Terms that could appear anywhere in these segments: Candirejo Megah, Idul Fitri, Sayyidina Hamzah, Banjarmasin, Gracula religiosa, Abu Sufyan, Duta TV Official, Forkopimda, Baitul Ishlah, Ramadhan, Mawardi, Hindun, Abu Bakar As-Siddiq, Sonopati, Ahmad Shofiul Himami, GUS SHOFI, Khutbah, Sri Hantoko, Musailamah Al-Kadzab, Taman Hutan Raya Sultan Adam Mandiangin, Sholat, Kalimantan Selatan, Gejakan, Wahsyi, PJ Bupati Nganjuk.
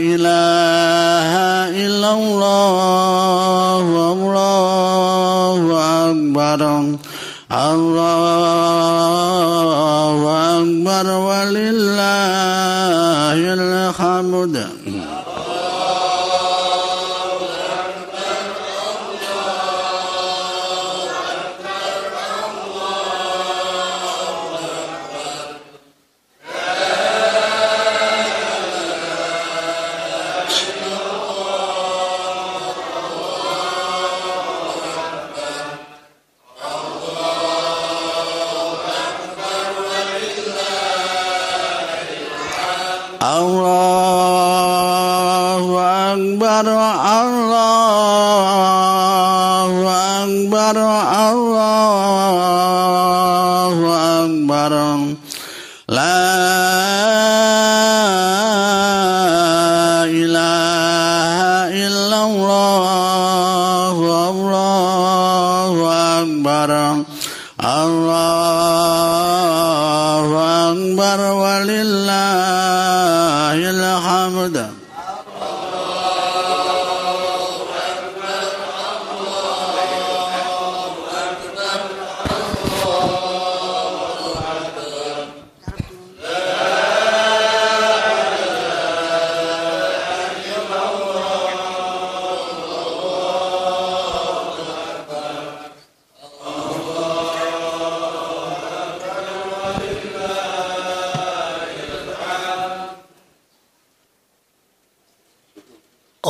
ilaha illallah, Allahu Akbar, Allahu Akbar, walillahil hamd.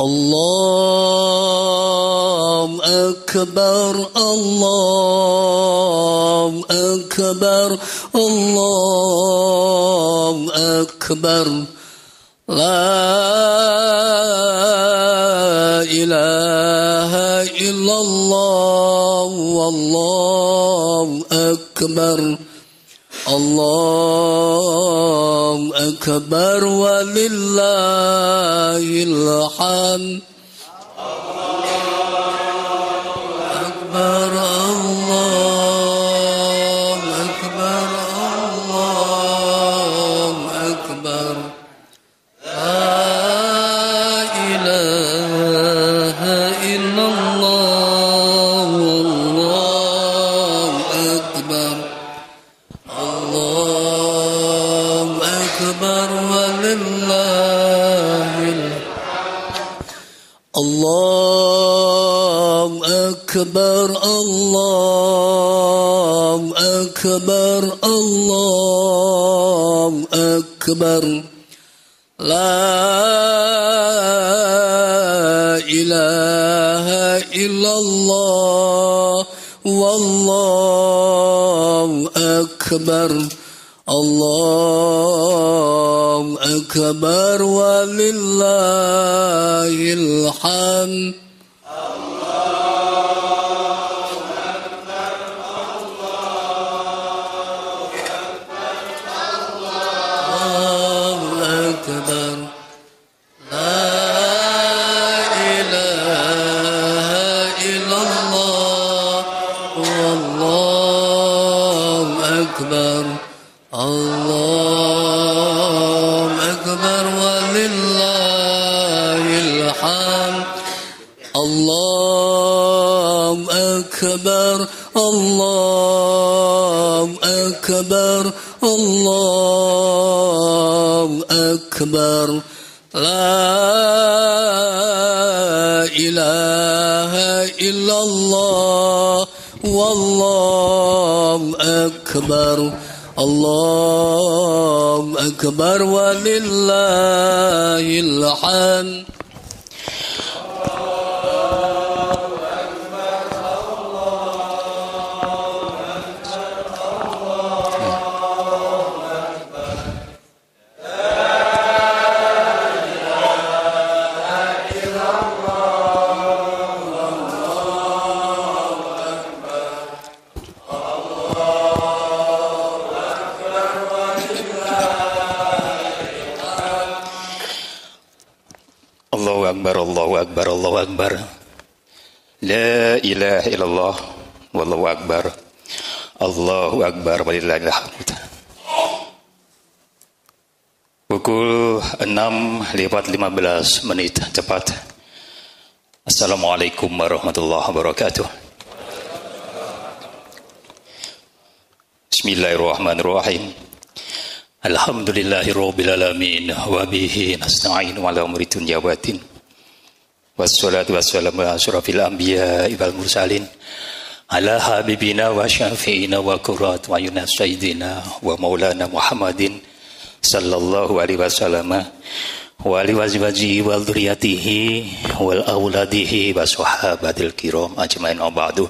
Allahu Akbar, Allahu Akbar, la ilaha illallah, Allahu Akbar, Allahu Akbar, walillahil hamd. Allahu Akbar, Allahu Akbar, la ilaha illallah, wallahu akbar, Allahu Akbar, walillahil hamd. Allahu Akbar, Allahu Akbar, la ilaha illallah, wallahu akbar, Allahu Akbar, walillahil hamd. Allahu Akbar, Allahu Akbar, la ilaha illallah, wallahu akbar, Allahu Akbar, walillahil hamd. akbar, Allahu akbar, Allahu akbar. La ilaha illallah, wallahu akbar. Allahu akbar, walillahil hamd. Pukul 6:15 cepat. Assalamualaikum warahmatullahi wabarakatuh. Bismillahirrahmanirrahim. Alhamdulillahirabbil alamin wa bihi nasta'inu 'ala umuri dunya wa din. Wassalatu wassalamu ala asyrafil anbiya'i wal mursalin. Ala habibina wa syafi'ina wa qurrat wa yunna sayyidina wa maulana Muhammadin sallallahu alaihi wasallam wa ali wazwajihi wa dzurriyyatihi wal auladihi wa sahabatil kiram ajmain abadu.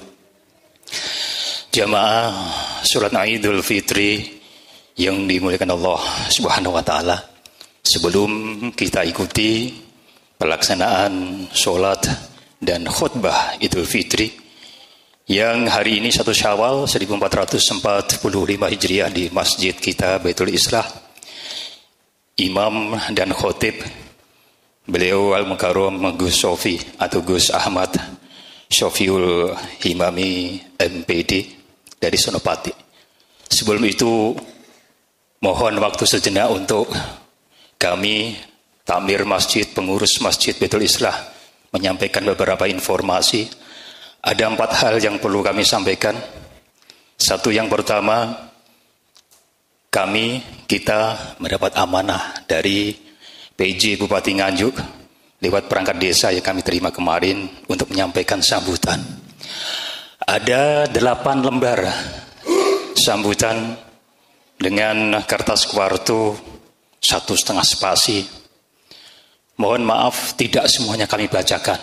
Jamaah surat Idul Fitri yang dimuliakan Allah Subhanahu wa taala, sebelum kita ikuti pelaksanaan sholat dan khutbah Idul Fitri yang hari ini 1 Syawal 1445 Hijriah di masjid kita Baitul Ishlah, imam dan khotib beliau Al-Mukarram Gus Sofi atau Gus Ahmad Shofiul Himami MPD dari Sonopati. Sebelum itu mohon waktu sejenak untuk kami takmir masjid, pengurus masjid Baitul Ishlah menyampaikan beberapa informasi. Ada 4 hal yang perlu kami sampaikan. Satu, yang pertama, kita mendapat amanah dari PJ Bupati Nganjuk lewat perangkat desa yang kami terima kemarin untuk menyampaikan sambutan. Ada 8 lembar sambutan dengan kertas kuartu 1,5 spasi. Mohon maaf tidak semuanya kami bacakan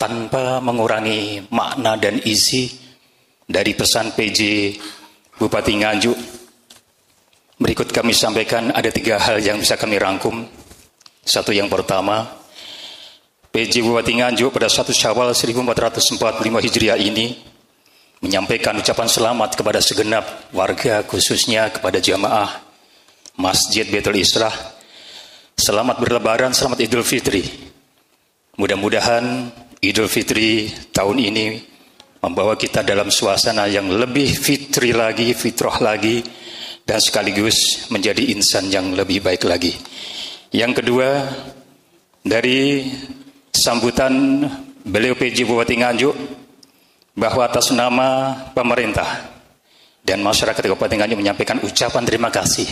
tanpa mengurangi makna dan isi dari pesan PJ Bupati Nganjuk. Berikut kami sampaikan ada 3 hal yang bisa kami rangkum. Satu, yang pertama, PJ Bupati Nganjuk pada 1 Syawal 1445 Hijriah ini menyampaikan ucapan selamat kepada segenap warga, khususnya kepada jamaah Masjid Baitul Ishlah. Selamat berlebaran, selamat Idul Fitri. Mudah-mudahan Idul Fitri tahun ini membawa kita dalam suasana yang lebih fitri lagi, fitrah lagi, dan sekaligus menjadi insan yang lebih baik lagi. Yang kedua, dari sambutan beliau PJ Bupati Nganjuk, bahwa atas nama pemerintah dan masyarakat Kabupaten Nganjuk menyampaikan ucapan terima kasih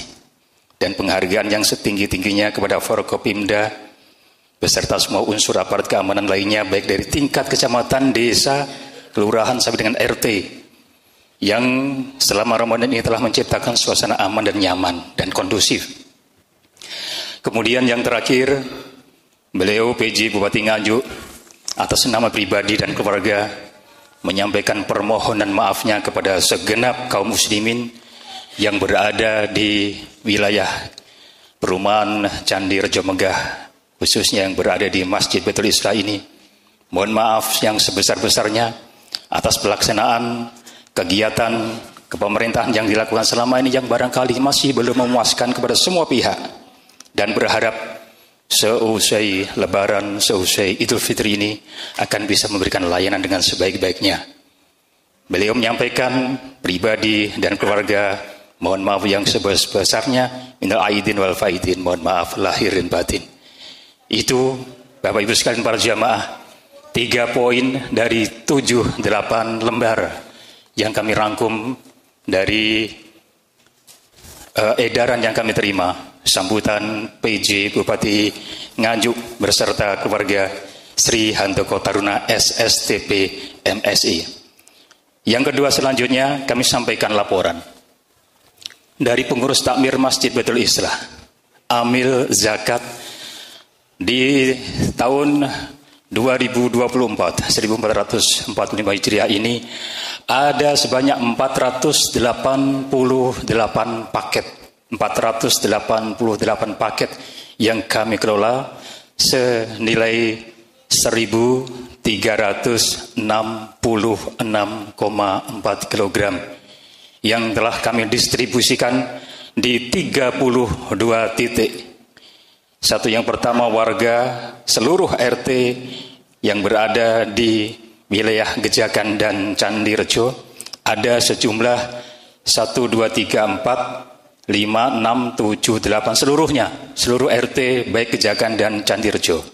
dan penghargaan yang setinggi-tingginya kepada Forkopimda beserta semua unsur aparat keamanan lainnya, baik dari tingkat kecamatan, desa, kelurahan sampai dengan RT, yang selama Ramadan ini telah menciptakan suasana aman dan nyaman dan kondusif. Kemudian yang terakhir, beliau PJ Bupati Nganjuk atas nama pribadi dan keluarga menyampaikan permohonan maafnya kepada segenap kaum muslimin yang berada di wilayah perumahan Candirejo Megah, khususnya yang berada di Masjid Baitul Ishlah ini. Mohon maaf yang sebesar-besarnya atas pelaksanaan kegiatan kepemerintahan yang dilakukan selama ini yang barangkali masih belum memuaskan kepada semua pihak, dan berharap seusai lebaran, seusai Idul Fitri ini akan bisa memberikan layanan dengan sebaik-baiknya. Beliau menyampaikan pribadi dan keluarga mohon maaf yang sebesar-besarnya, minal aidin wal faidin, mohon maaf lahir dan batin. Itu Bapak Ibu sekalian para jamaah, 3 poin dari 7-8 lembar yang kami rangkum dari edaran yang kami terima, sambutan PJ Bupati Nganjuk berserta keluarga Sri Hantoko Taruna SSTP MSI. Yang kedua, selanjutnya kami sampaikan laporan dari pengurus takmir Masjid Baitul Ishlah, amil zakat di tahun 2024, 1445 Hijriah ini ada sebanyak 488 paket yang kami kelola senilai 1.366,4 kg yang telah kami distribusikan di 32 titik. Satu yang pertama, warga seluruh RT yang berada di wilayah Gejakan dan Candirejo ada sejumlah 1, 2, 3, 4, 5, 6, 7, 8 seluruhnya, seluruh RT baik Gejakan dan Candirejo.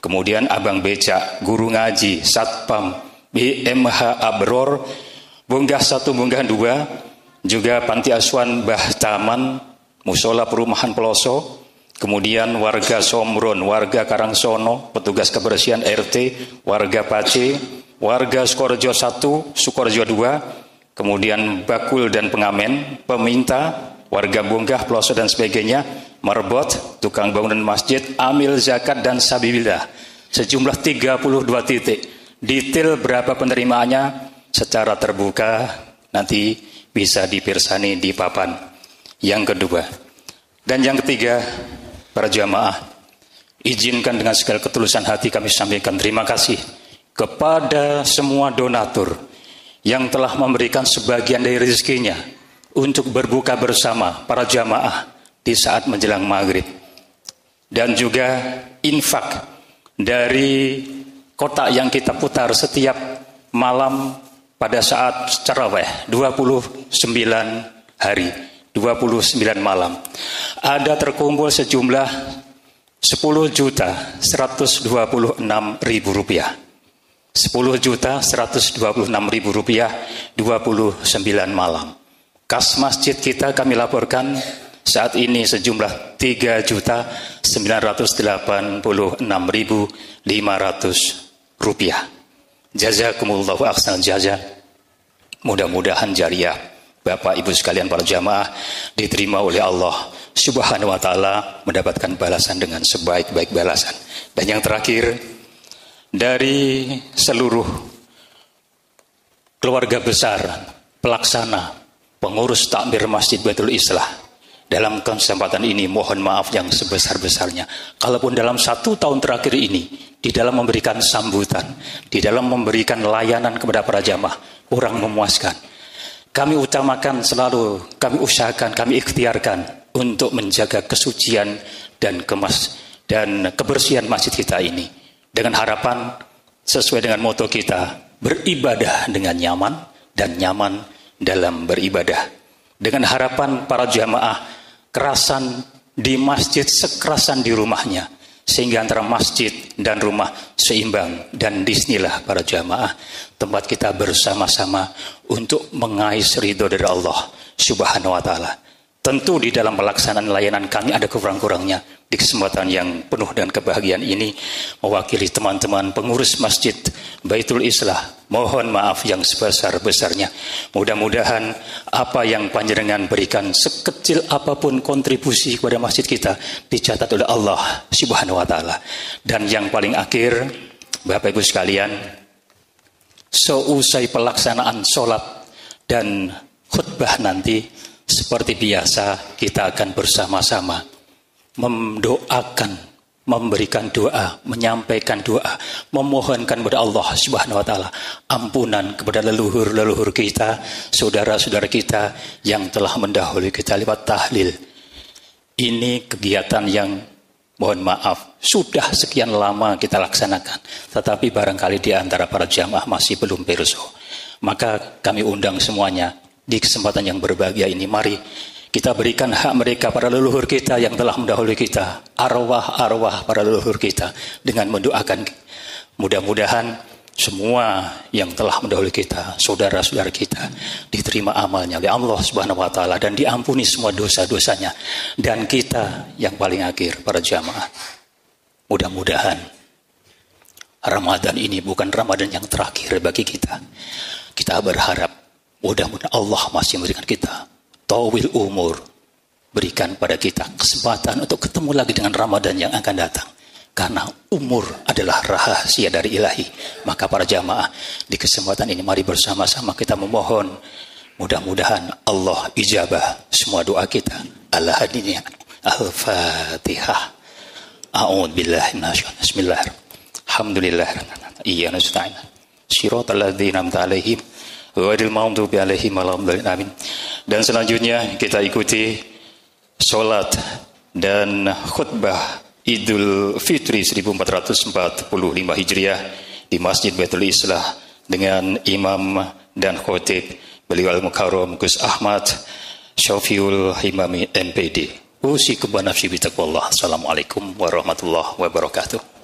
Kemudian Abang Becak, Guru Ngaji, Satpam, BMH Abror, Bunggah 1, Bunggah 2, juga Panti Asuhan Bah Taman, Musola Perumahan Peloso, kemudian warga Somron, warga Karangsono, petugas kebersihan RT, warga Pace, warga Sukorejo 1, Sukorejo 2, kemudian Bakul dan Pengamen, Peminta, warga Bunggah, Peloso dan sebagainya, Marbot, tukang bangunan masjid, amil zakat dan sabibillah. Sejumlah 32 titik. Detail berapa penerimaannya secara terbuka nanti bisa dipirsani di papan. Yang kedua. Dan yang ketiga, para jamaah, izinkan dengan segala ketulusan hati kami sampaikan terima kasih kepada semua donatur yang telah memberikan sebagian dari rezekinya untuk berbuka bersama para jamaah di saat menjelang maghrib, dan juga infak dari kotak yang kita putar setiap malam pada saat tarawih 29 hari. 29 malam ada terkumpul sejumlah 10.126.000 rupiah, 10.126.000 rupiah 29 malam. Kas masjid kita kami laporkan saat ini sejumlah 3.986.500 rupiah. Jazakumullahu ahsanal jazaa. Mudah-mudahan jariah Bapak Ibu sekalian para jamaah diterima oleh Allah Subhanahu wa ta'ala, mendapatkan balasan dengan sebaik-baik balasan. Dan yang terakhir, dari seluruh keluarga besar, pelaksana, pengurus takmir Masjid Baitul Ishlah, dalam kesempatan ini mohon maaf yang sebesar-besarnya kalaupun dalam 1 tahun terakhir ini di dalam memberikan sambutan, di dalam memberikan layanan kepada para jamaah kurang memuaskan. Kami utamakan selalu, kami usahakan, kami ikhtiarkan untuk menjaga kesucian dan kebersihan masjid kita ini. Dengan harapan sesuai dengan moto kita, beribadah dengan nyaman dan nyaman dalam beribadah. Dengan harapan para jamaah kerasan di masjid sekerasan di rumahnya, sehingga antara masjid dan rumah seimbang. Dan disinilah para jamaah tempat kita bersama-sama untuk mengais ridho dari Allah Subhanahu wa ta'ala. Tentu di dalam pelaksanaan layanan kami ada kurang-kurangnya. Di kesempatan yang penuh dan kebahagiaan ini, mewakili teman-teman pengurus Masjid Baitul Ishlah, mohon maaf yang sebesar-besarnya. Mudah-mudahan apa yang panjenengan berikan, sekecil apapun kontribusi kepada masjid kita, dicatat oleh Allah Subhanahu wa ta'ala. Dan yang paling akhir, Bapak Ibu sekalian, seusai pelaksanaan sholat dan khutbah nanti, seperti biasa kita akan bersama-sama mendoakan, memberikan doa, menyampaikan doa, memohonkan kepada Allah Subhanahu wa ta'ala ampunan kepada leluhur-leluhur kita, saudara-saudara kita yang telah mendahului kita lewat tahlil. Ini kegiatan yang mohon maaf, sudah sekian lama kita laksanakan, tetapi barangkali di antara para jamaah masih belum pirsa. Maka kami undang semuanya di kesempatan yang berbahagia ini, mari kita berikan hak mereka para leluhur kita yang telah mendahului kita, arwah-arwah para leluhur kita, dengan mendoakan. Mudah-mudahan semua yang telah mendahului kita, saudara-saudara kita, diterima amalnya oleh Allah Subhanahu wa ta'ala dan diampuni semua dosa-dosanya. Dan kita yang paling akhir para jamaah, mudah-mudahan Ramadan ini bukan Ramadan yang terakhir bagi kita. Kita berharap mudah-mudahan Allah masih memberikan kita tawil umur, berikan pada kita kesempatan untuk ketemu lagi dengan Ramadan yang akan datang. Karena umur adalah rahasia dari ilahi. Maka para jamaah di kesempatan ini mari bersama-sama kita memohon, mudah-mudahan Allah ijabah semua doa kita. Al-Hadiniyah Al-Fatihah. A'udzubillahi minasyaitonir bismillah. Alhamdulillah. Iyyana nasta'in. Shiratal ladzina an'amta 'alaihim ghairil maghdubi 'alaihim waladdallin. Amin. Dan selanjutnya kita ikuti salat dan khutbah Idul Fitri 1445 Hijriah di Masjid Baitul Ishlah dengan imam dan khotib beliau Al-Mukarram Gus Ahmad Shofiul Himami MPD. Usikum wa nafsi bitaqwallah. Assalamualaikum warahmatullahi wabarakatuh.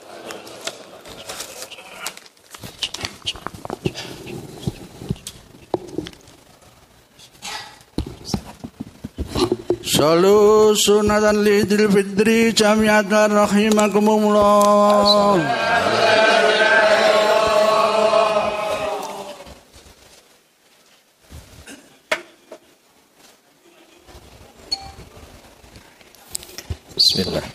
Salu sunatan lidil fitri jamiatan rahimakumullah. Bismillah.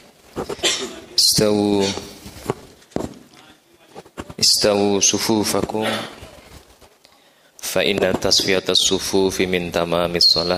Istawu sufufakum fa inna tasfiyatas sufufi min tamamis shalah.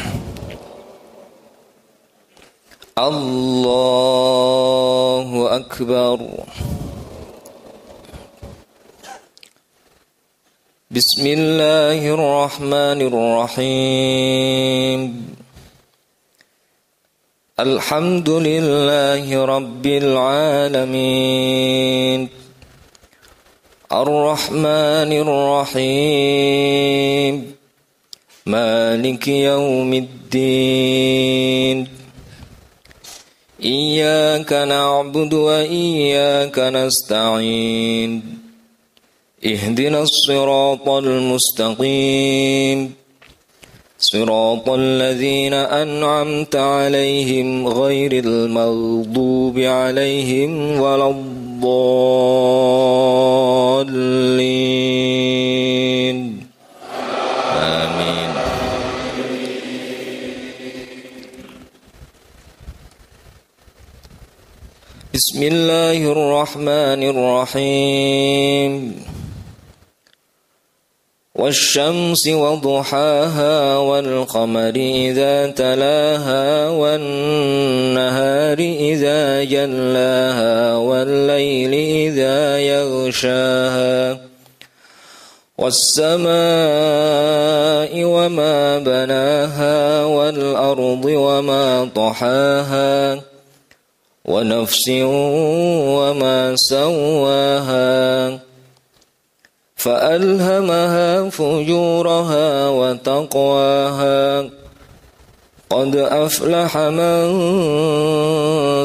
Allahu Akbar. Bismillahirrahmanirrahim. Alhamdulillahi Rabbil Alamin. Ar-Rahmanirrahim. Maliki Yaumiddin. Iyyaka na'budu wa iyyaka nasta'in. Ihdinas siratal mustaqim. Siratal ladzina an'amta 'alaihim ghairil maghdubi 'alaihim waladdallin. Amin. Bismillahirrahmanirrahim. Wasyamsi wa duhaha wal qamari idza talaha wan nahari idza jallaha wal laili idza yaghshaha والسماء وما بناها والأرض وما طحاها ونفس وما سواها فألهمها فجورها وتقواها قد أفلح من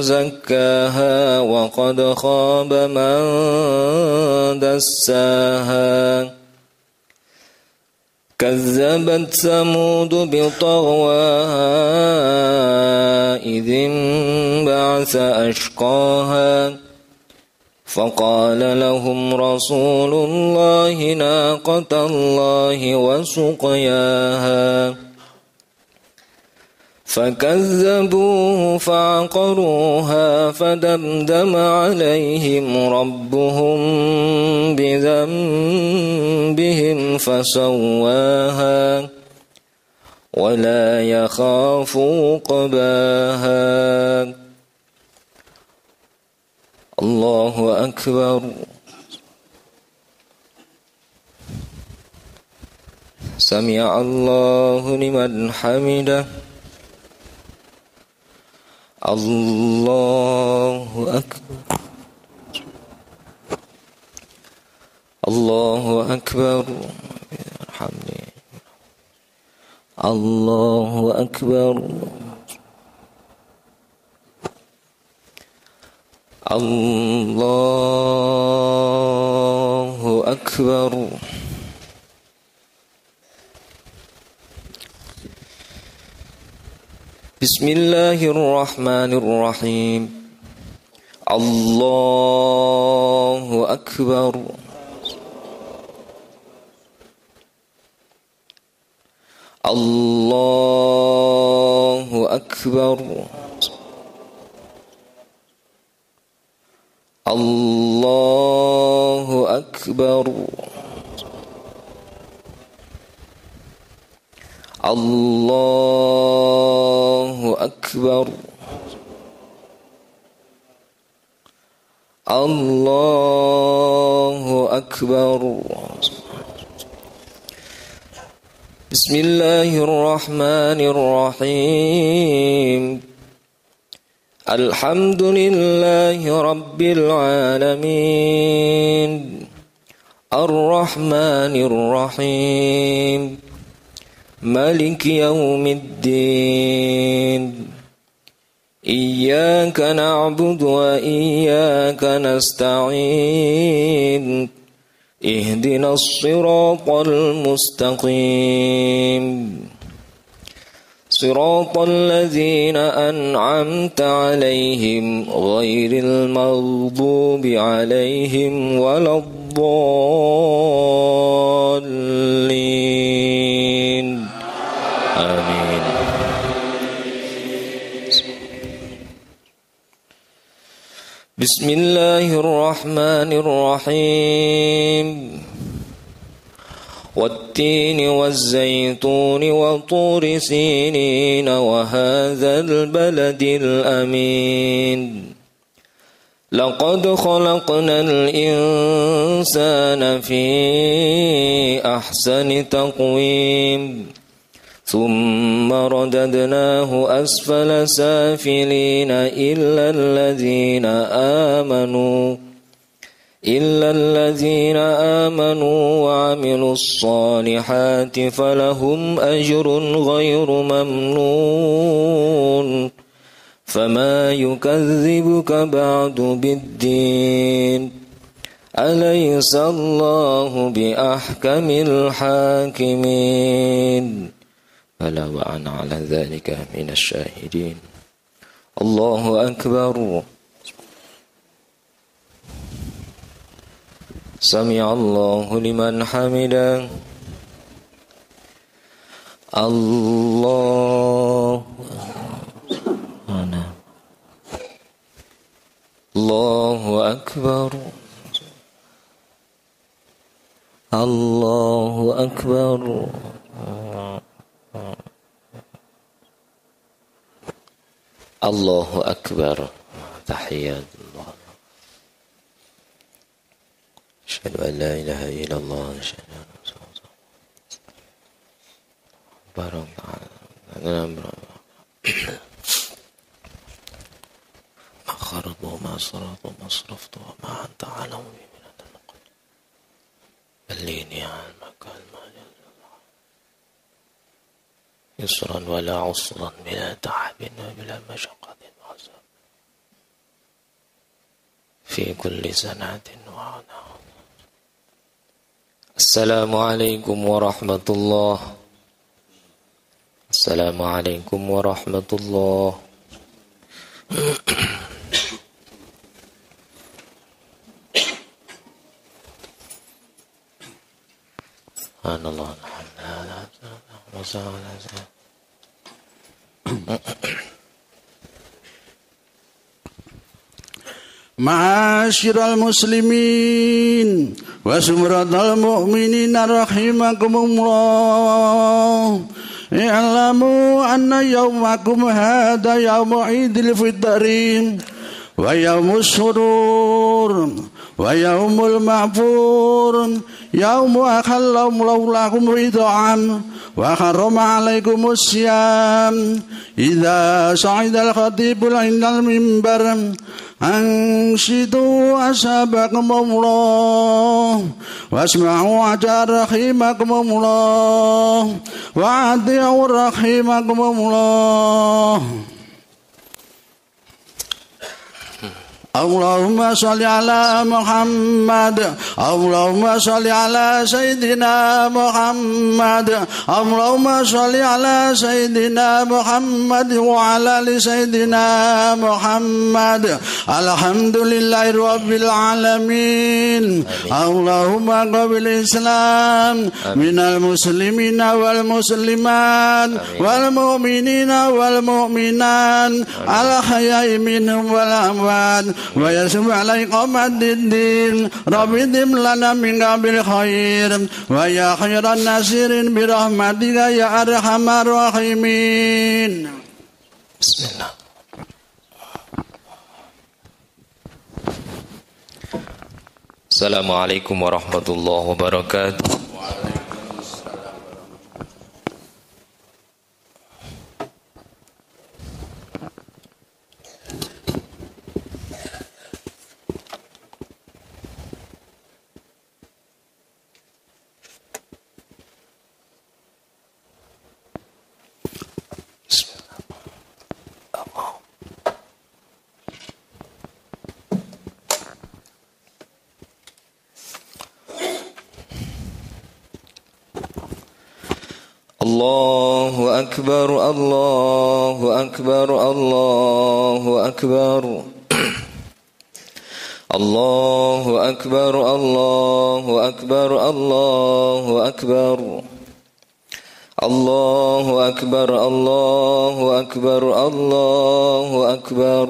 زكاها وقد خاب من دساها كذبت ثمود بطغواها إذ انبعث أشقاها فقال لهم رسول الله ناقة الله وسقياها فكذبوه فعقروها فدمدم عليهم ربهم بذنبهم فسواها ولا يخاف عقباها. الله أكبر. سمع الله لمن حمده. Allahu Akbar. Allahu Akbar. Allahu Akbar. Allahu Akbar. Bismillahirrahmanirrahim. Allahu Akbar. Allahu Akbar. Allahu Akbar. Allahu Akbar. Allahu Akbar. Bismillahirrahmanirrahim. Alhamdulillahi Rabbil Alamin. Ar-Rahmanirrahim. Maliki Yawmiddin. Iyyaka na'budu wa iyyaka nasta'in. Ihdinas siratal mustaqim. Siratal ladzina an'amta 'alaihim ghairil maghdubi 'alaihim waladdallin. Amin. Bismillahirrahmanirrahim. Wattini wazzaituni watturi sinina wahadzal baladil amin. Laqad khalaqnal insana fi ahsani taqwim. ثم رددناه أسفل سافلين إلا الذين آمنوا وعملوا الصالحات فلهم أجر غير ممنون فما يكذبك بعد بالدين أليس الله بأحكم الحاكمين. Ala wa ana ala dzalika minasyahidin. Allahu akbar. Sami'allahu liman hamidah. Allahu akbar. Allahu akbar. Allahu akbar. Tahiyatullah. Asyhadu an la ilaha illallah wa asyhadu anna Muhammadan rasulullah. Ma kharatu ma saratu ma saraftu ma anta alamu min al-qad. Ballini al-makan ma يسرا ولا عسرا بلا تعب ولا مشقة وعذاب في كل سنة وعنا. السلام عليكم ورحمة الله. السلام عليكم ورحمة الله. سبحان الله. Ma'asyiral muslimin wa sumratal mu'minin rahimakumullah. I'lamu anna yawmakum hadha yawmu Idul Fitri wa yawmus surur wa yawmul ma'fur yawmu akhallam laulakum rida'an wa harrama alaikumus syam idza sa'idal khatibul indal mimbar أنشدوا أسابكم الله واسمعوا رحيمكم الله وأطيعوا رحيمكم الله اللهم صل على محمد اللهم صل على سيدنا محمد اللهم صل على سيدنا محمد وعلى آل سيدنا محمد الحمد لله رب العالمين اللهم قبل الإسلام من المسلمين والمسلمات والمؤمنين والمؤمنات الأحياء منهم والأموات ويسب عليك أمد الدين رب دم لنا من قبل خير ويا خير الناصرين برحمتك يا أرحم الراحمين. بسم الله. السلام عليكم ورحمة الله وبركاته. Allahu akbar, Allahu akbar, Allahu akbar. Allahu akbar, Allahu akbar, Allahu akbar. Allahu akbar, Allahu akbar, Allahu akbar.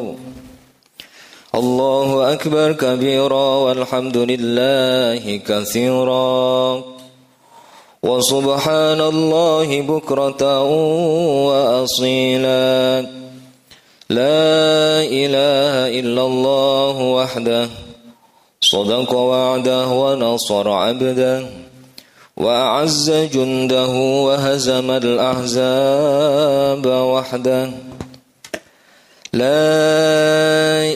Allahu akbar kabira walhamdulillahi katsira. Wa subhanallahi bukratan wa asila. La ilaha illallah wahdah sadaqa wa'dah wa nasara 'abdah wa a'azza jundahu wa hazama al-ahzaba wahdah. La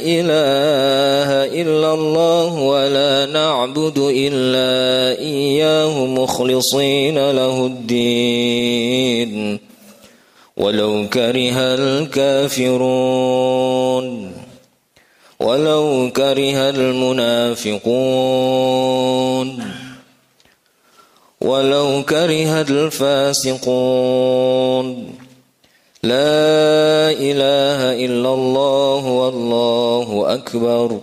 ilaha illallah wa la na'budu illa iyyahu mukhlisina lahuddin walau karihal kafirun walau karihal munafiqun walau karihal fasiqun. La ilaha illallah wallahu akbar.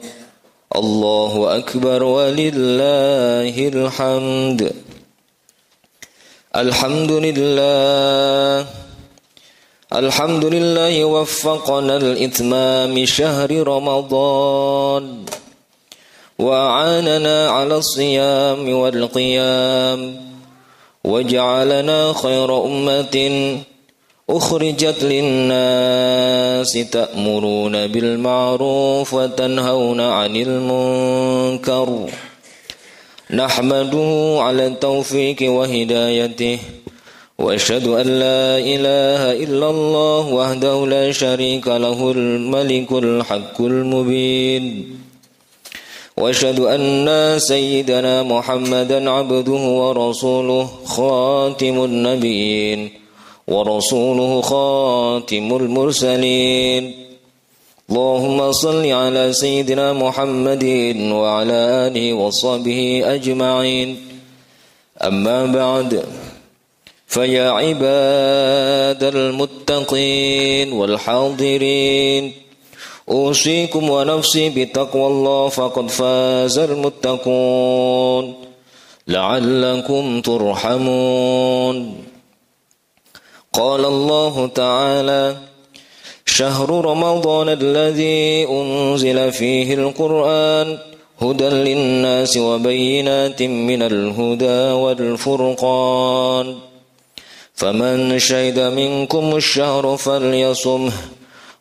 Allahu akbar walillahil hamd. Alhamdulillah. Alhamdulillahi waffaqana al-itmami syahri Ramadan wa 'anana 'ala as-siyami wal qiyam wa ja'alana khayra ummatin أخرجت للناس تأمرون بالمعروف وتنهون عن المنكر نحمده على التوفيق وهدايته وأشهد أن لا إله إلا الله وحده لا شريك له الملك الحق المبين وأشهد أن سيدنا محمدا عبده ورسوله خاتم النبيين ورسوله خاتم المرسلين. اللهم صل على سيدنا محمد وعلى آله وصحبه أجمعين. أما بعد فيا عباد المتقين والحاضرين أوصيكم ونفسي بتقوى الله فقد فاز المتقون لعلكم ترحمون. قال الله تعالى: شهر رمضان الذي أنزل فيه القرآن هدى للناس وبينات من الهدى والفرقان فمن شهد منكم الشهر فليصمه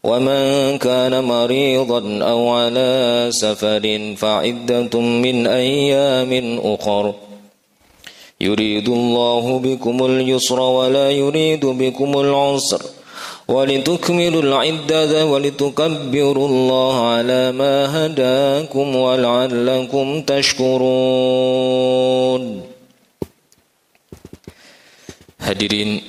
ومن كان مريضا أو على سفر فعدة من أيام أخر يريد الله بكم اليسر ولا يريد بكم العسر ولتكملوا العدة ولتكبروا الله على ما هداكم ولعلكم تشكرون. Hadirin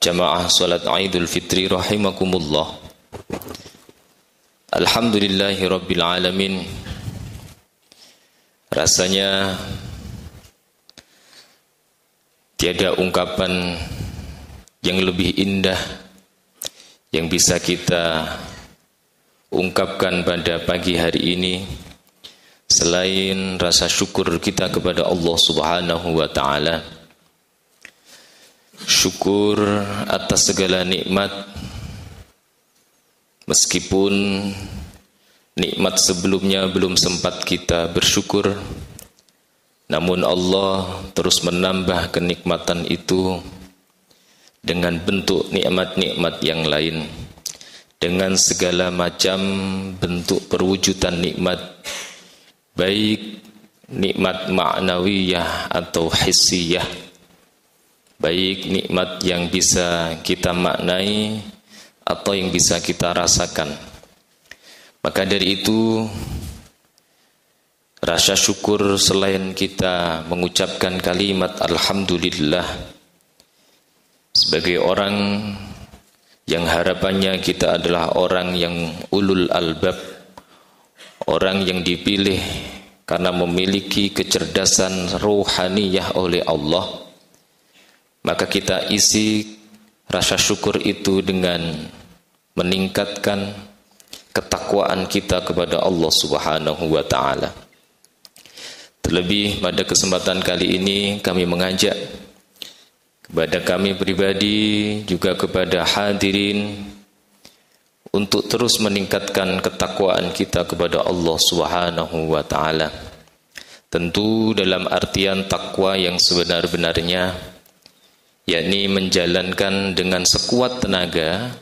jamaah salat Idul Fitri rahimakumullah. Alhamdulillahirabbil alamin. Rasanya tiada ungkapan yang lebih indah yang bisa kita ungkapkan pada pagi hari ini selain rasa syukur kita kepada Allah Subhanahu wa taala. Syukur atas segala nikmat, meskipun nikmat sebelumnya belum sempat kita bersyukur, namun Allah terus menambah kenikmatan itu dengan bentuk nikmat-nikmat yang lain, dengan segala macam bentuk perwujudan nikmat, baik nikmat ma'nawiyah atau hissiyah, baik nikmat yang bisa kita maknai atau yang bisa kita rasakan. Maka dari itu, rasa syukur selain kita mengucapkan kalimat Alhamdulillah, sebagai orang yang harapannya kita adalah orang yang ulul albab, orang yang dipilih karena memiliki kecerdasan rohaniyah oleh Allah, maka kita isi rasa syukur itu dengan meningkatkan ketakwaan kita kepada Allah Subhanahu wa taala. Terlebih pada kesempatan kali ini kami mengajak kepada kami pribadi juga kepada hadirin untuk terus meningkatkan ketakwaan kita kepada Allah Subhanahu wa taala. Tentu dalam artian takwa yang sebenar-benarnya, yakni menjalankan dengan sekuat tenaga,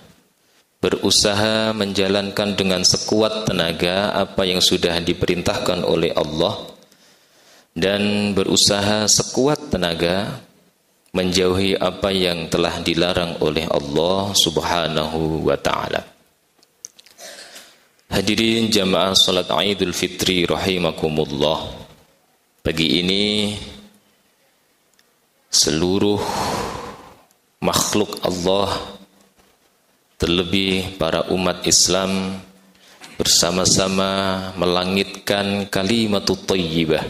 berusaha menjalankan dengan sekuat tenaga apa yang sudah diperintahkan oleh Allah, dan berusaha sekuat tenaga menjauhi apa yang telah dilarang oleh Allah Subhanahu wa ta'ala. Hadirin jamaah salat Idul Fitri rahimakumullah. Pagi ini seluruh makhluk Allah, terlebih para umat Islam, bersama-sama melangitkan kalimatut thayyibah,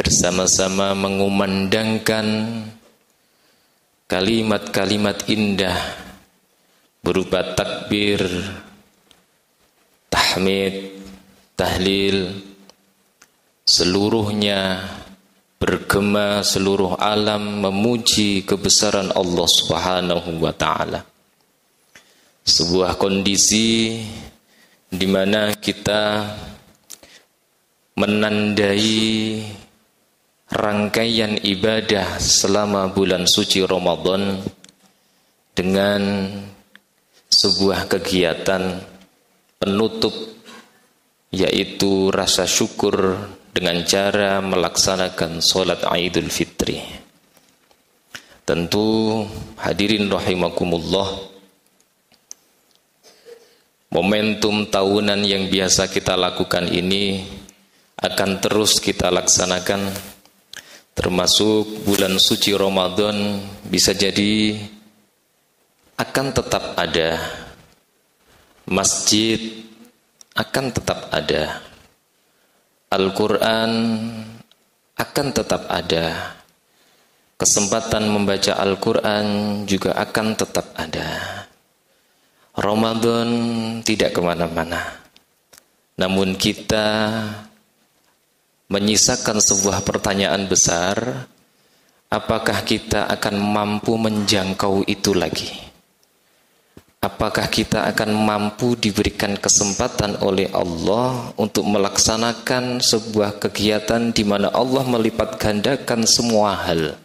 bersama-sama mengumandangkan kalimat-kalimat indah berupa takbir, tahmid, tahlil, seluruhnya bergema, seluruh alam memuji kebesaran Allah Subhanahu wa ta'ala. Sebuah kondisi di mana kita menandai rangkaian ibadah selama bulan suci Ramadan dengan sebuah kegiatan penutup, yaitu rasa syukur dengan cara melaksanakan sholat Idul Fitri. Tentu hadirin rahimakumullah, momentum tahunan yang biasa kita lakukan ini akan terus kita laksanakan, termasuk bulan suci Ramadan bisa jadi akan tetap ada, masjid akan tetap ada, Al-Quran akan tetap ada, kesempatan membaca Al-Quran juga akan tetap ada. Ramadan tidak kemana-mana, namun kita menyisakan sebuah pertanyaan besar, apakah kita akan mampu menjangkau itu lagi? Apakah kita akan mampu diberikan kesempatan oleh Allah untuk melaksanakan sebuah kegiatan di mana Allah melipat gandakan semua hal,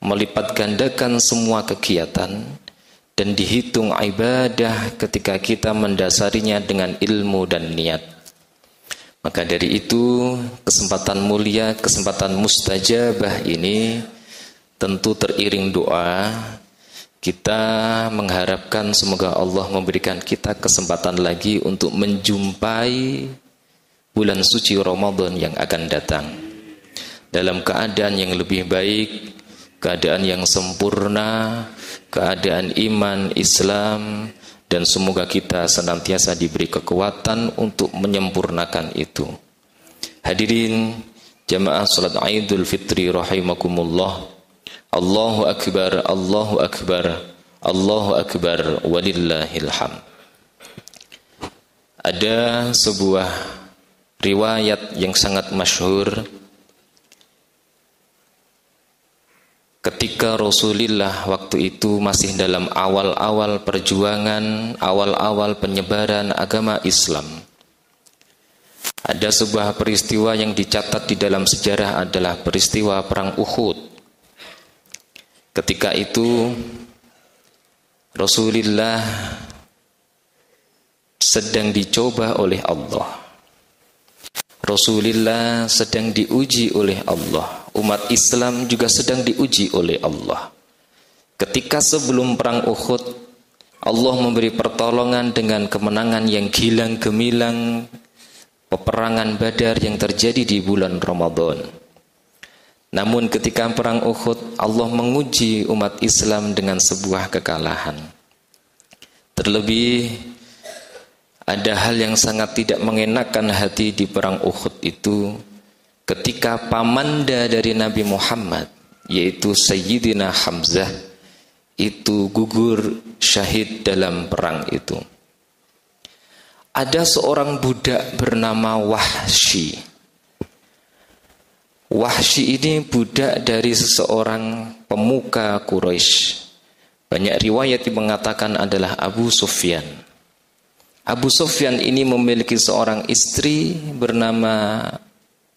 melipat gandakan semua kegiatan, dan dihitung ibadah ketika kita mendasarinya dengan ilmu dan niat. Maka dari itu, kesempatan mulia, kesempatan mustajabah ini tentu teriring doa Kita mengharapkan semoga Allah memberikan kita kesempatan lagi untuk menjumpai bulan suci Ramadan yang akan datang dalam keadaan yang lebih baik, keadaan yang sempurna, keadaan iman, Islam, dan semoga kita senantiasa diberi kekuatan untuk menyempurnakan itu. Hadirin jamaah salat Idul Fitri rahimakumullah. Allahu Akbar, Allahu Akbar, Allahu Akbar, walillahil hamd. Ada sebuah riwayat yang sangat masyhur ketika Rasulullah waktu itu masih dalam awal-awal perjuangan, awal-awal penyebaran agama Islam. Ada sebuah peristiwa yang dicatat di dalam sejarah adalah peristiwa Perang Uhud. Ketika itu Rasulullah sedang dicoba oleh Allah. Rasulullah sedang diuji oleh Allah. Umat Islam juga sedang diuji oleh Allah. Ketika sebelum Perang Uhud, Allah memberi pertolongan dengan kemenangan yang gilang gemilang, peperangan Badar yang terjadi di bulan Ramadan. Namun ketika Perang Uhud, Allah menguji umat Islam dengan sebuah kekalahan. Terlebih ada hal yang sangat tidak mengenakan hati di Perang Uhud itu, ketika pamanda dari Nabi Muhammad, yaitu Sayyidina Hamzah, itu gugur syahid dalam perang itu. Ada seorang budak bernama Wahsyi. Wahsyi ini budak dari seseorang pemuka Quraisy. Banyak riwayat yang mengatakan adalah Abu Sufyan. Abu Sufyan ini memiliki seorang istri bernama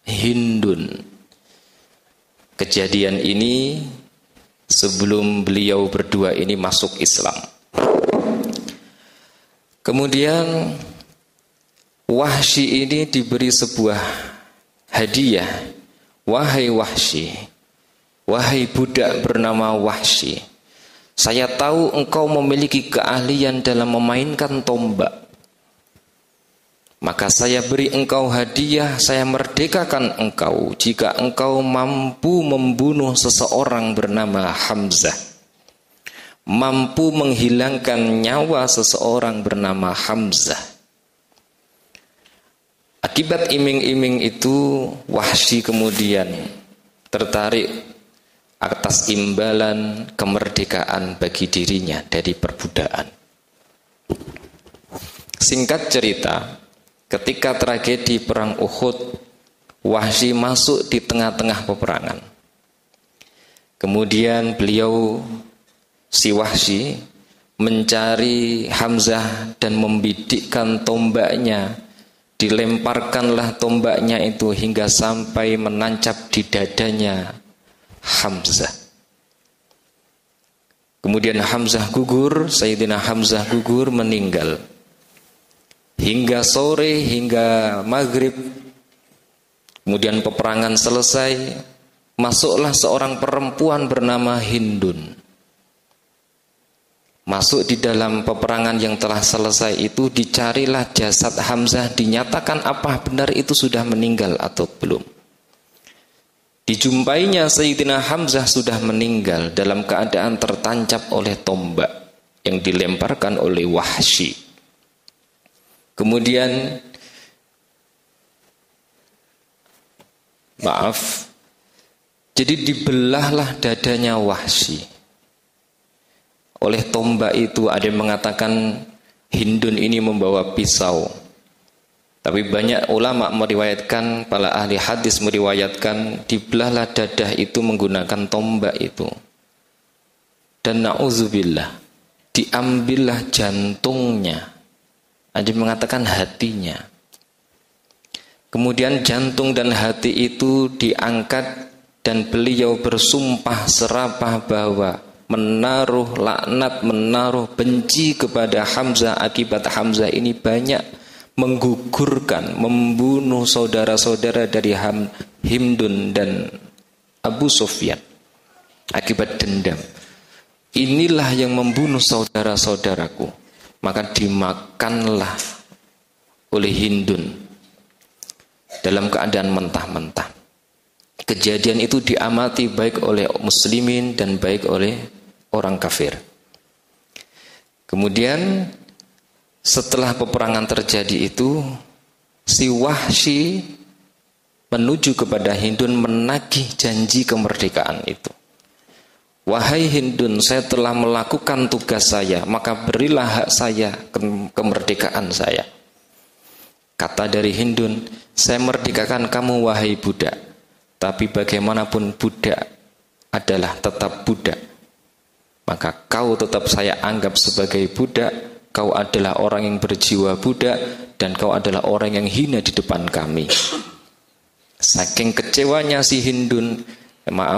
Hindun. Kejadian ini sebelum beliau berdua ini masuk Islam. Kemudian Wahsyi ini diberi sebuah hadiah. Wahai Wahsyi, wahai budak bernama Wahsyi, saya tahu engkau memiliki keahlian dalam memainkan tombak. Maka saya beri engkau hadiah, saya merdekakan engkau jika engkau mampu membunuh seseorang bernama Hamzah. Mampu menghilangkan nyawa seseorang bernama Hamzah. Akibat iming-iming itu, Wahsyi kemudian tertarik atas imbalan kemerdekaan bagi dirinya dari perbudakan. Singkat cerita, ketika tragedi Perang Uhud, Wahsyi masuk di tengah-tengah peperangan. Kemudian beliau, si Wahsyi, mencari Hamzah dan membidikkan tombaknya. Dilemparkanlah tombaknya itu hingga sampai menancap di dadanya Hamzah. Kemudian Hamzah gugur, Sayyidina Hamzah gugur meninggal. Hingga sore, hingga maghrib, kemudian peperangan selesai, masuklah seorang perempuan bernama Hindun. Masuk di dalam peperangan yang telah selesai itu, dicarilah jasad Hamzah, dinyatakan apa benar itu sudah meninggal atau belum. Dijumpainya Sayyidina Hamzah sudah meninggal dalam keadaan tertancap oleh tombak yang dilemparkan oleh Wahsyi. Kemudian, maaf, jadi dibelahlah dadanya Wahsyi oleh tombak itu. Ada yang mengatakan Hindun ini membawa pisau. Tapi banyak ulama meriwayatkan, para ahli hadis meriwayatkan, dibelahlah dadah itu menggunakan tombak itu. Dan na'udzubillah, diambillah jantungnya. Ada yang mengatakan hatinya. Kemudian jantung dan hati itu diangkat dan beliau bersumpah serapah bahwa menaruh laknat, menaruh benci kepada Hamzah akibat Hamzah ini banyak menggugurkan, membunuh saudara-saudara dari Hindun dan Abu Sufyan akibat dendam. inilah yang membunuh saudara-saudaraku, maka dimakanlah oleh Hindun dalam keadaan mentah-mentah. Kejadian itu diamati baik oleh muslimin dan baik oleh orang kafir. Kemudian setelah peperangan terjadi itu, si Wahsyi menuju kepada Hindun menagih janji kemerdekaan itu. Wahai Hindun, saya telah melakukan tugas saya, maka berilah hak saya, kemerdekaan saya. Kata dari Hindun, saya merdekakan kamu wahai budak, tapi bagaimanapun budak adalah tetap budak. Maka kau tetap saya anggap sebagai budak, kau adalah orang yang berjiwa budak, dan kau adalah orang yang hina di depan kami. Saking kecewanya si Hindun,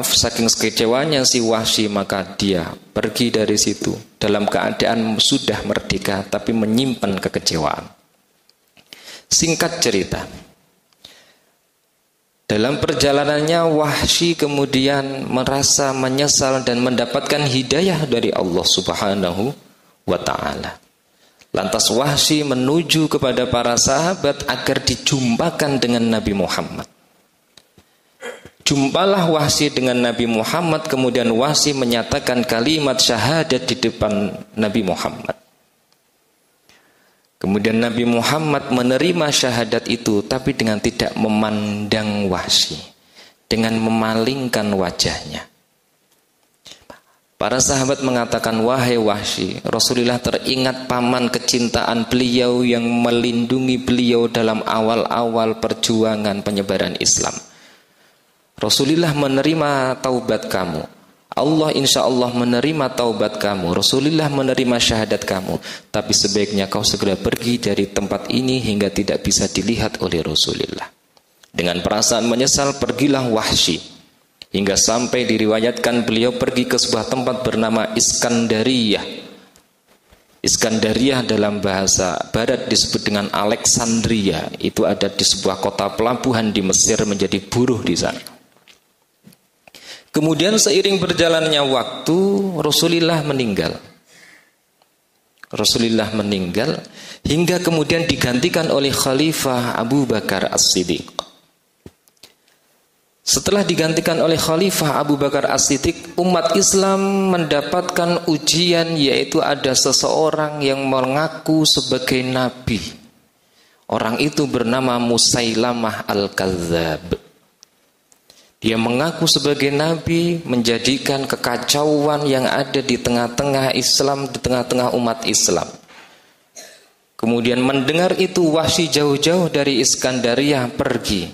saking kecewanya si Wahsyi, maka dia pergi dari situ dalam keadaan sudah merdeka tapi menyimpan kekecewaan. Singkat cerita, dalam perjalanannya Wahsyi kemudian merasa menyesal dan mendapatkan hidayah dari Allah Subhanahu wa Ta'ala. Lantas Wahsyi menuju kepada para sahabat agar dijumpakan dengan Nabi Muhammad. Jumpalah Wahsyi dengan Nabi Muhammad, kemudian Wahsyi menyatakan kalimat syahadat di depan Nabi Muhammad. Kemudian Nabi Muhammad menerima syahadat itu, tapi dengan tidak memandang Wahsyi, dengan memalingkan wajahnya. Para sahabat mengatakan, wahai Wahsyi, Rasulullah teringat paman kecintaan beliau yang melindungi beliau dalam awal-awal perjuangan penyebaran Islam. Rasulullah menerima taubat kamu, Allah insya Allah menerima taubat kamu, Rasulullah menerima syahadat kamu, tapi sebaiknya kau segera pergi dari tempat ini hingga tidak bisa dilihat oleh Rasulullah. Dengan perasaan menyesal pergilah Wahsyi, hingga sampai diriwayatkan beliau pergi ke sebuah tempat bernama Iskandaria. Iskandaria dalam bahasa barat disebut dengan Alexandria. Itu ada di sebuah kota pelabuhan di Mesir, menjadi buruh di sana. Kemudian seiring berjalannya waktu, Rasulullah meninggal. Rasulullah meninggal hingga kemudian digantikan oleh Khalifah Abu Bakar As-Siddiq. Setelah digantikan oleh Khalifah Abu Bakar As-Siddiq, umat Islam mendapatkan ujian, yaitu ada seseorang yang mengaku sebagai nabi. Orang itu bernama Musailamah Al-Kadzab. Dia mengaku sebagai nabi, menjadikan kekacauan yang ada di tengah-tengah Islam, di tengah-tengah umat Islam. Kemudian mendengar itu, Wahsyi jauh-jauh dari Iskandaria pergi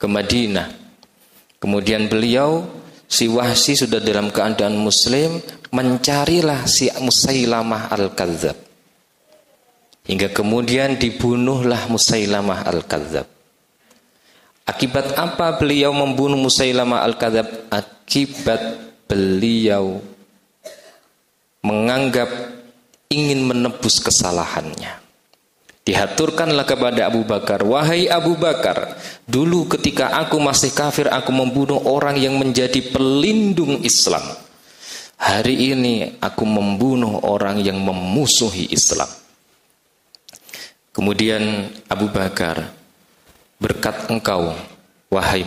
ke Madinah. Kemudian beliau, si Wahsyi sudah dalam keadaan muslim, mencarilah si Musailamah Al-Kadzab. Hingga kemudian dibunuhlah Musailamah Al-Kadzab. Akibat apa beliau membunuh Musailamah Al-Kadzab? Akibat beliau menganggap ingin menebus kesalahannya. Dihaturkanlah kepada Abu Bakar, wahai Abu Bakar, dulu ketika aku masih kafir, aku membunuh orang yang menjadi pelindung Islam. Hari ini aku membunuh orang yang memusuhi Islam. Kemudian Abu Bakar, berkat engkau, wahai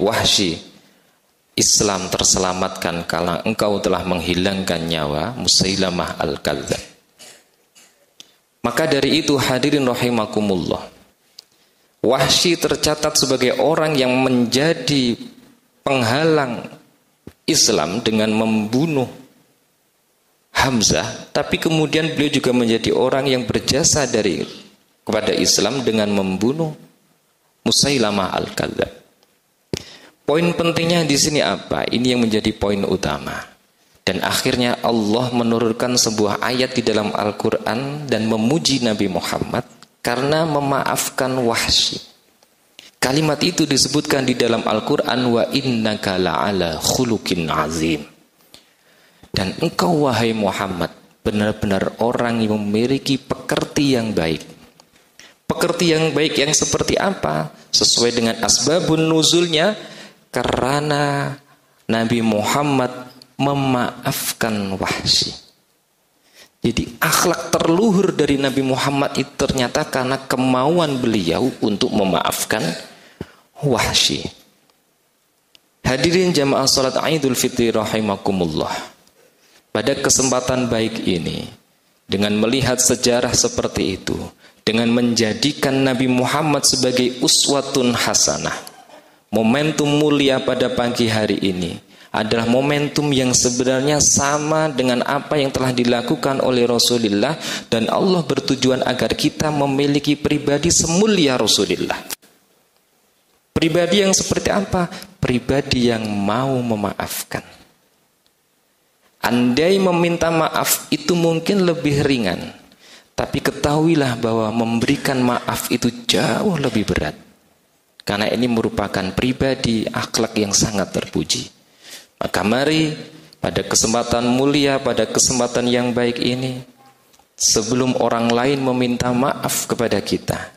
Wahsyi, Islam terselamatkan karena engkau telah menghilangkan nyawa Musailamah Al-Kadzab. Maka dari itu hadirin rahimakumullah, Wahsyi tercatat sebagai orang yang menjadi penghalang Islam dengan membunuh Hamzah, tapi kemudian beliau juga menjadi orang yang berjasa kepada Islam dengan membunuh Musailamah Al-Kadzab. Poin pentingnya di sini apa? Ini yang menjadi poin utama. Dan akhirnya Allah menurunkan sebuah ayat di dalam Al-Qur'an dan memuji Nabi Muhammad karena memaafkan Wahsyi. Kalimat itu disebutkan di dalam Al-Qur'an, wa innaka la'ala khuluqin azim. Dan engkau wahai Muhammad benar-benar orang yang memiliki pekerti yang baik. Pekerti yang baik yang seperti apa? Sesuai dengan asbabun nuzulnya, karena Nabi Muhammad memaafkan Wahsyi. Jadi akhlak terluhur dari Nabi Muhammad itu ternyata karena kemauan beliau untuk memaafkan Wahsyi. Hadirin jamaah salat Idul Fitri rahimakumullah. Pada kesempatan baik ini, dengan melihat sejarah seperti itu, dengan menjadikan Nabi Muhammad sebagai uswatun hasanah, momentum mulia pada pagi hari ini adalah momentum yang sebenarnya sama dengan apa yang telah dilakukan oleh Rasulullah, dan Allah bertujuan agar kita memiliki pribadi semulia Rasulullah. Pribadi yang seperti apa? Pribadi yang mau memaafkan. Andai meminta maaf itu mungkin lebih ringan, tapi ketahuilah bahwa memberikan maaf itu jauh lebih berat, karena ini merupakan pribadi akhlak yang sangat terpuji. Maka mari pada kesempatan mulia, pada kesempatan yang baik ini, sebelum orang lain meminta maaf kepada kita,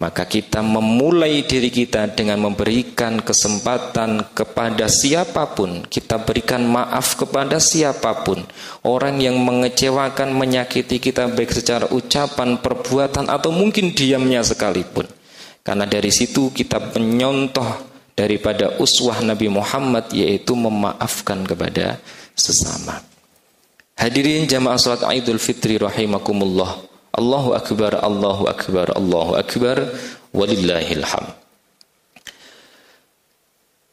maka kita memulai diri kita dengan memberikan kesempatan kepada siapapun. Kita berikan maaf kepada siapapun. Orang yang mengecewakan, menyakiti kita, baik secara ucapan, perbuatan, atau mungkin diamnya sekalipun. Karena dari situ kita menyontoh daripada uswah Nabi Muhammad, yaitu memaafkan kepada sesama. Hadirin jamaah salat Idul Fitri rahimakumullah. Allahu akbar, Allahu akbar, Allahu akbar, walillahil hamd.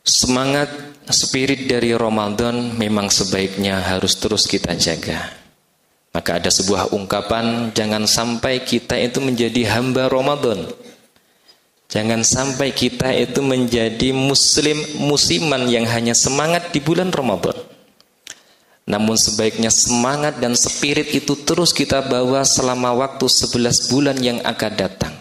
Semangat, spirit dari Ramadan memang sebaiknya harus terus kita jaga. Maka ada sebuah ungkapan, jangan sampai kita itu menjadi hamba Ramadan. Jangan sampai kita itu menjadi muslim musiman yang hanya semangat di bulan Ramadan. Namun sebaiknya semangat dan spirit itu terus kita bawa selama waktu 11 bulan yang akan datang.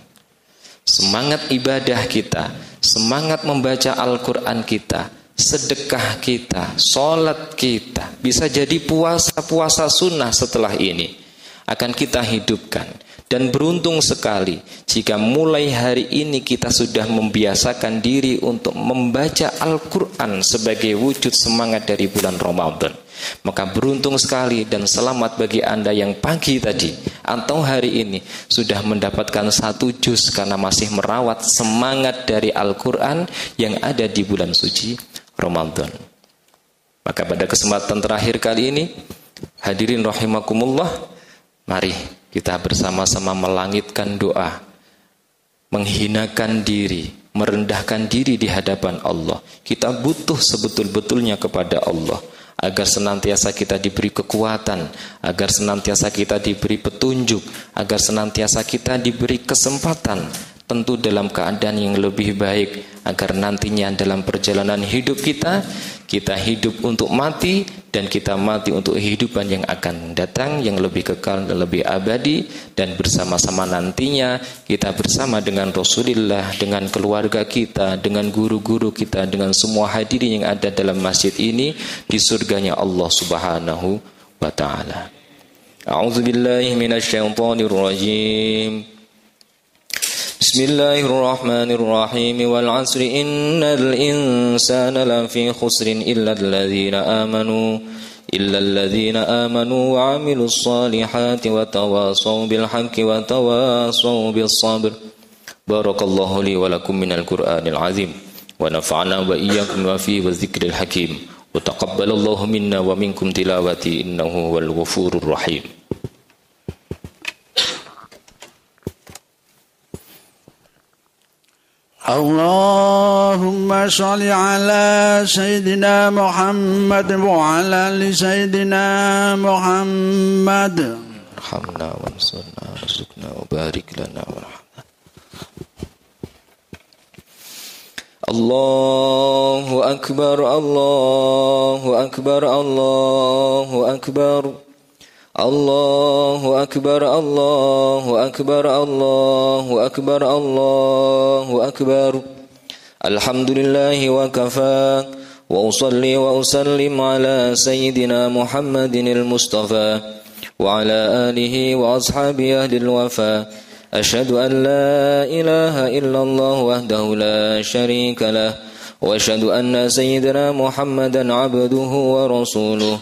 Semangat ibadah kita, semangat membaca Al-Quran kita, sedekah kita, sholat kita, bisa jadi puasa-puasa sunnah setelah ini akan kita hidupkan. Dan beruntung sekali jika mulai hari ini kita sudah membiasakan diri untuk membaca Al-Quran sebagai wujud semangat dari bulan Ramadan. Maka beruntung sekali dan selamat bagi Anda yang pagi tadi atau hari ini sudah mendapatkan 1 juz karena masih merawat semangat dari Al-Quran yang ada di bulan suci Ramadan. Maka pada kesempatan terakhir kali ini, hadirin rahimakumullah, mari kita bersama-sama melangitkan doa, menghinakan diri, merendahkan diri di hadapan Allah. Kita butuh sebetul-betulnya kepada Allah, agar senantiasa kita diberi kekuatan, agar senantiasa kita diberi petunjuk, agar senantiasa kita diberi kesempatan, tentu dalam keadaan yang lebih baik, agar nantinya dalam perjalanan hidup kita, kita hidup untuk mati, dan kita mati untuk kehidupan yang akan datang, yang lebih kekal dan lebih abadi, dan bersama-sama nantinya kita bersama dengan Rasulullah, dengan keluarga kita, dengan guru-guru kita, dengan semua hadirin yang ada dalam masjid ini, di surganya Allah Subhanahu wa Ta'ala. A'udzubillahi minasyaitonir rajim. Bismillahirrahmanirrahim. Wal 'asri innal insana lafi khusrin illa alladziina aamanu wa 'amilus shalihati wa tawashaw bil haqqi wa tawashaw bis sabr. Barakallahu li wa lakum minal Qur'anil 'azim wa nafa'ana wa iyyakum wa fihi wa dzikril hakim wa taqabbalallahu minna wa minkum tilawati innahu wal ghafurur rahim. Allahumma sholli ala Sayyidina Muhammad wa ala ali Sayyidina Muhammad. Arhamna wa ansurna warzuqna wa barik lana warhamna. Allahu akbar, Allahu akbar, Allahu akbar. Allahu akbar, Allahu akbar, Allahu akbar, Allahu akbar. Alhamdulillahi wa kafa, wa usalli wa usallim ala Sayyidina Muhammadinil Mustafa wa ala alihi wa ashabihi ahlil wafa. Ashhadu an la ilaha illallah wahdahu la syarika lah وأشهد أن سيدنا محمدا عبده ورسوله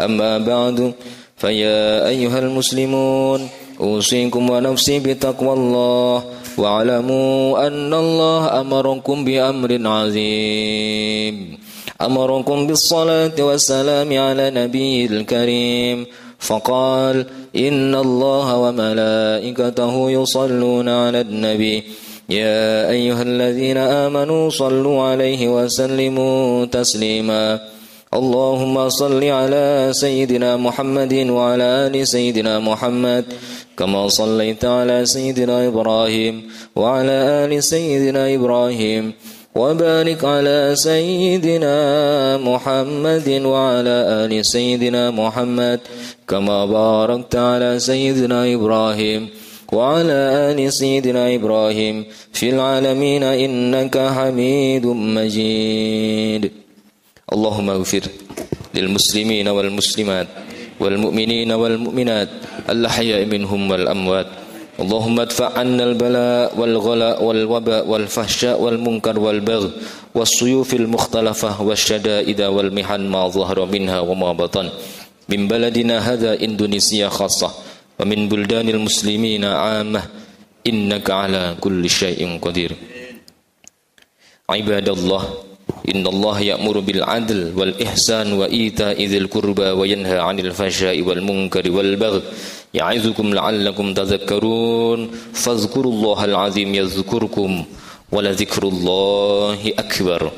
أما بعد فيا أيها المسلمون أوصيكم ونفسي بتقوى الله واعلموا أن الله أمركم بأمر عظيم أمركم بالصلاة والسلام على نبي الكريم فقال إن الله وملائكته يصلون على النبي يا أيها الذين آمنوا صلوا عليه وسلموا تسليما اللهم صل على سيدنا محمد وعلى آل سيدنا محمد كما صليت على سيدنا إبراهيم وعلى آل سيدنا إبراهيم وبارك على سيدنا محمد وعلى آل سيدنا محمد كما باركت على سيدنا إبراهيم وعلى آل سيدنا إبراهيم في العالمين إنك حميد مجيد اللهم اغفر للمسلمين والمسلمات والمؤمنين والمؤمنات الأحياء منهم والأموات اللهم ادفع عنا البلاء والغلاء والوباء والفحشاء والمنكر والبغي والسيوف المختلفة والشدائد والمحن ما ظهر منها وما بطن من بلدنا هذا إندونيسيا خاصة ومن بلدان المسلمين عامة إنك على كل شيء قدير عباد الله إن الله يأمر بالعدل والإحسان وإيتاء ذي القربى وينهى عن الفحشاء والمنكر والبغي يعظكم لعلكم تذكرون فاذكروا الله العظيم يذكركم ولذكر الله أكبر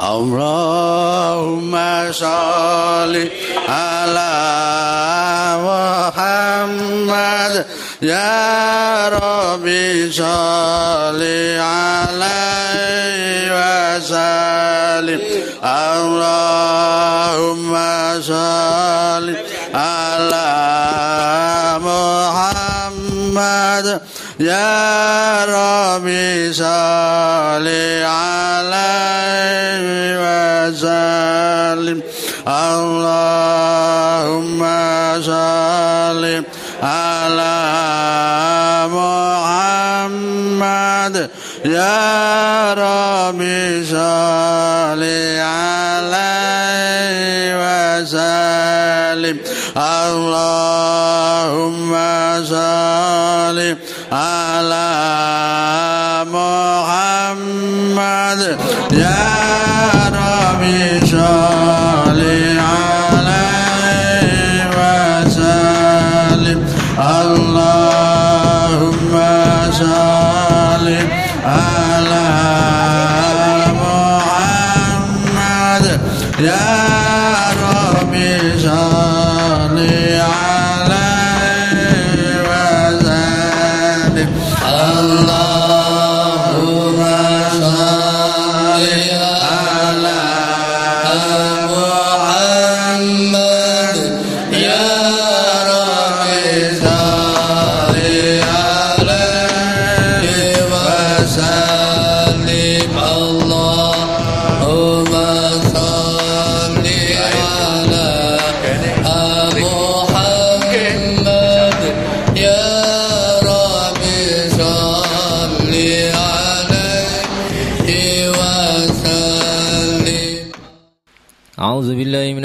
Allahumma sholli ala Muhammad ya Rabbi sholli alaihi wa sallim Allahumma sholli ala Muhammad ya Rabbi sholli alaihi Allahumma salli ala Muhammad ya Rabbi salli alaihi wa sallim Allahumma salli ala Muhammad ya Sholli alaihi wa sallim Allahumma sholli ala Muhammad ya Rabbi sholli alaihi wa sallim Allahumma sholli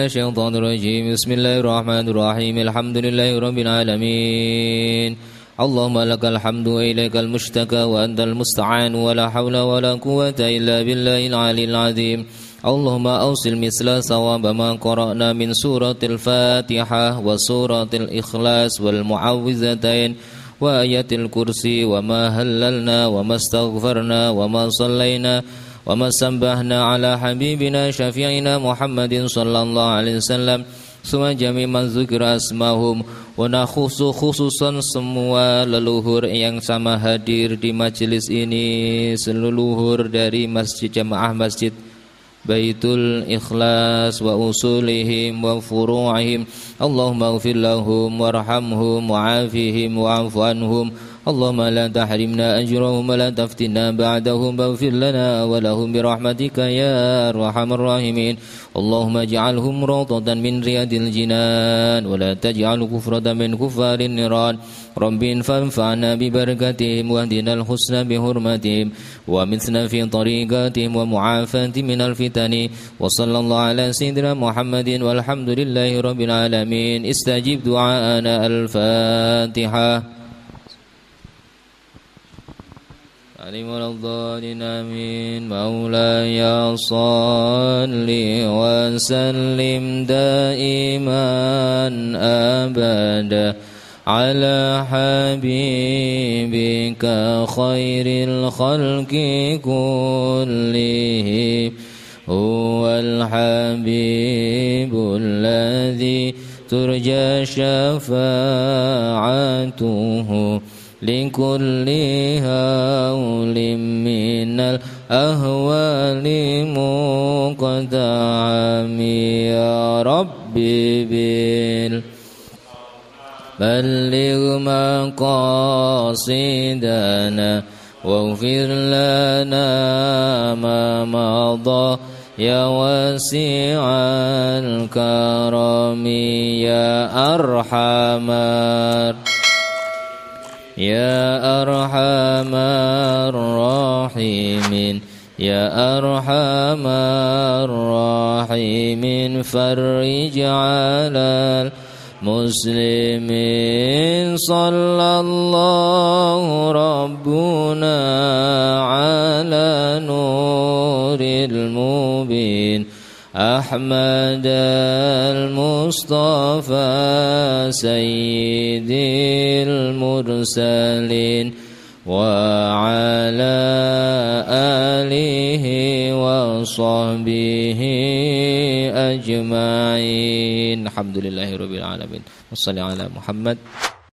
Syaitanir rajim. Bismillahirrahmanirrahim. Alhamdulillahirabbil alamin. Allahumma lakal hamdu wa ilaikal mushtaka wa antal musta'an wa la haula wa la quwwata illa billahil aliyil azim. Allahumma awsil misla sawaba ma qara'na min suratil Fatihah wa suratil Ikhlas wal mu'awwizatain wa ayatil kursi wa ma halalna wa mastaghfarna wa ma sallaina وما سبحنا على حبيبنا شفيعنا محمد صلى الله عليه وسلم ثم جميع من ذكر asmahum khususan semua leluhur yang sama hadir di majelis ini seluruh dari masjid jamaah masjid Baitul Ikhlas wa usulihim wa furu'ihim Allahumma ighfir lahum warhamhum wa'afihim wa'fu anhum Allahumma la tahrimna ajrahum wa la taftinna ba'dahum waghfir lana wa lahum bi rahmatika ya arhamar rahimin. Allahumma ij'alhum rawdatan min riyadil jinan wa la taj'al kufratan min kufarin niran. Rabbin fanfa'na bi barakatihim wahdinal husna bi hurmatihim wa mitna fi tariqatihim wa mu'afati minal fitani. Wa sallallahu ala sayyidina Muhammadin walhamdulillahi rabbil alamin. Istajib du'aana. Al-Fatihah. Alimul-Dhalin amin. Maulaya salli wa sallim daiman abada ala habibika khairil khalqi kullihim huwal habibul ladzi turja syafa'atuhu likulli hawlim minal ahwali muqtami ya rabbi bil balligh maqasidana waghfir lana ma madha ya wasi'al karami ya arhamar ya arhamar rahimin ya arhamar rahimin farij 'alal muslimin sallallahu rabbuna 'ala nuril mubin أحمد المصطفى سيد المرسلين وعلى آله وصحبه أجمعين الحمد لله رب العالمين والصلاة على محمد.